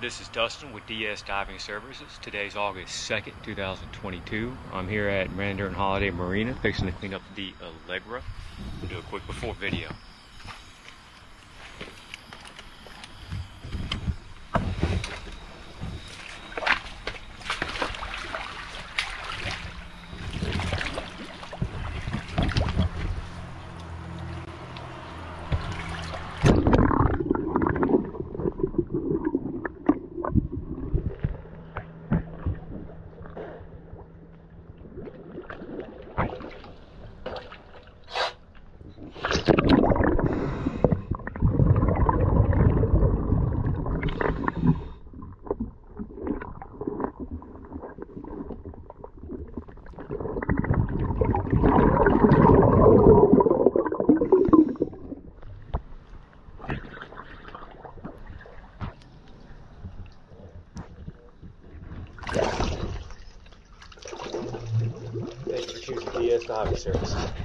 This is Dustin with DS Diving Services. Today's August 2nd, 2022. I'm here at Mandarin Holiday Marina fixing to clean up the Alegria. We'll do a quick before video. Thank you for choosing DS Diving Services.